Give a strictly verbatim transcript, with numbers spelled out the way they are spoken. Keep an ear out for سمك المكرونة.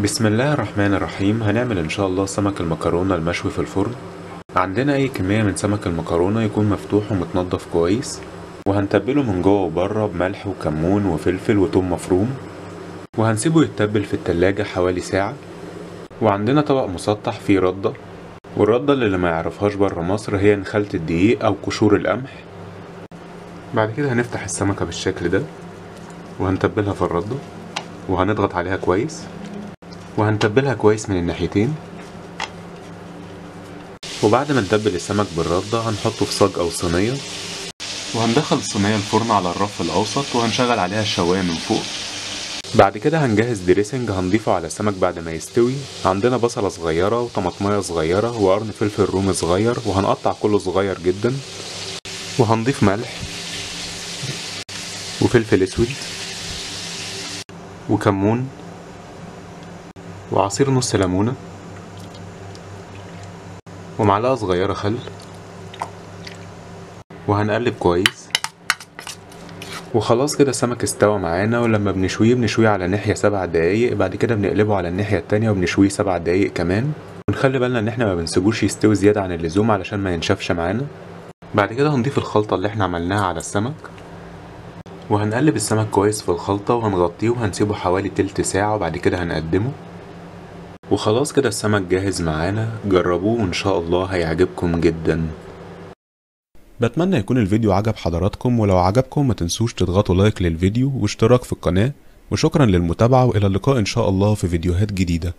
بسم الله الرحمن الرحيم. هنعمل ان شاء الله سمك المكرونة المشوي في الفرن. عندنا اي كمية من سمك المكرونة يكون مفتوح ومتنضف كويس، وهنتبله من جوه وبره بملح وكمون وفلفل وثوم مفروم، وهنسيبه يتبل في التلاجة حوالي ساعة. وعندنا طبق مسطح فيه ردة، والردة اللي ما يعرفهاش بره مصر هي نخالة الدقيق او قشور القمح. بعد كده هنفتح السمكة بالشكل ده وهنتبلها في الردة، وهنضغط عليها كويس، وهنتبلها كويس من الناحيتين. وبعد ما نتبل السمك بالردة هنحطه في صاج او صينية، وهندخل الصينية الفرن على الرف الاوسط، وهنشغل عليها الشواية من فوق. بعد كده هنجهز دريسنج هنضيفه على السمك بعد ما يستوي. عندنا بصلة صغيرة وطماطمية صغيرة وقرن فلفل رومي صغير، وهنقطع كله صغير جدا، وهنضيف ملح وفلفل اسود وكمون وعصير نص ليمونة ومعلقة صغيرة خل، وهنقلب كويس. وخلاص كده السمك استوى معانا. ولما بنشويه بنشويه على ناحية سبع دقايق، بعد كده بنقلبه على الناحية التانية وبنشويه سبع دقايق كمان، ونخلي بالنا ان احنا ما بنسيبوش يستوي زيادة عن اللزوم علشان ما ينشفش معانا. بعد كده هنضيف الخلطة اللي احنا عملناها على السمك، وهنقلب السمك كويس في الخلطة، وهنغطيه وهنسيبه حوالي تلت ساعة، وبعد كده هنقدمه. وخلاص كده السمك جاهز معانا. جربوه وان شاء الله هيعجبكم جدا. بتمنى يكون الفيديو عجب حضراتكم، ولو عجبكم ما تنسوش تضغطوا لايك للفيديو واشتراك في القناة، وشكرا للمتابعة، والى اللقاء ان شاء الله في فيديوهات جديدة.